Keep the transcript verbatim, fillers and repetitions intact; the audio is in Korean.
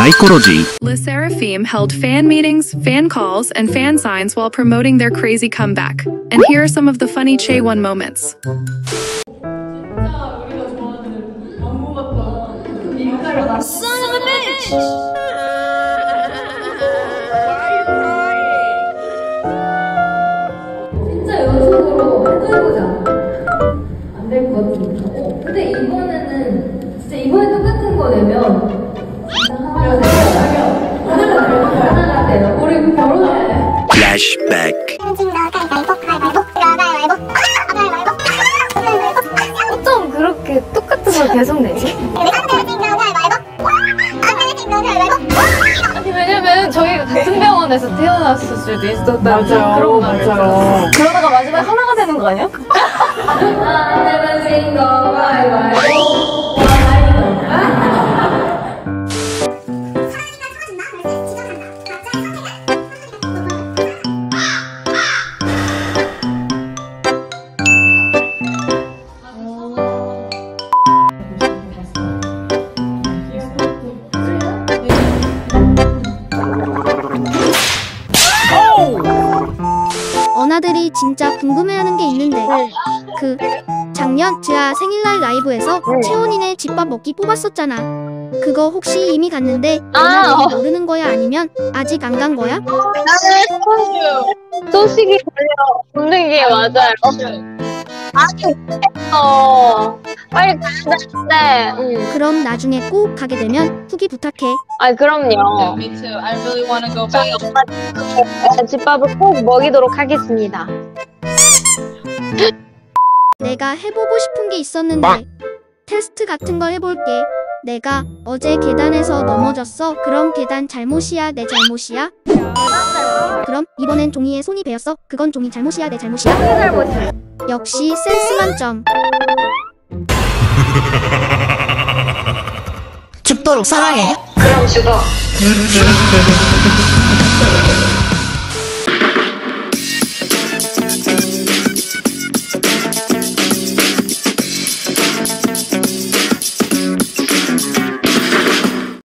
Psychology. Le Seraphim held fan meetings, fan calls, and fan signs while promoting their crazy comeback. And here are some of the funny Chaewon moments. Son of a bitch! Why are you crying? 진짜 연습으로 해보자. 안 될 것 같은데. 어, 근데 이번에는 진짜 이번에 똑같은 거 내면. Flashback. 어쩜 그렇게 똑같은 걸 계속 내지? 아니 왜냐면 저희가 같은 병원에서 태어났을 수도 있었다고 맞아요, 그런 말이죠. 그러다가 마지막에 하나가 되는 거 아니야? 언아들이 진짜 궁금해하는 게 있는데 그 작년 재아 생일날 라이브에서 채원이네 집밥 먹기 뽑았었잖아. 그거 혹시 이미 갔는데 언아들이 아, 어. 모르는 거야? 아니면 아직 안 간 거야? 나는 소식이 걸려 없는 게 맞아요. 아직 어 빨리 가야 되는데 응. 그럼 나중에 꼭 가게 되면 후기 부탁해. 아 그럼요. Me too. I really want to go back. 집밥을 꼭 먹이도록 하겠습니다. 내가 해보고 싶은 게 있었는데 마. 테스트 같은 거 해볼게. 내가 어제 계단에서 넘어졌어. 그럼 계단 잘못이야 내 잘못이야? 그럼 이번엔 종이에 손이 베었어. 그건 종이 잘못이야 내 잘못이야? 내 잘못이야. 역시 센스 만점. 죽도록 사랑해. 그럼 죽어.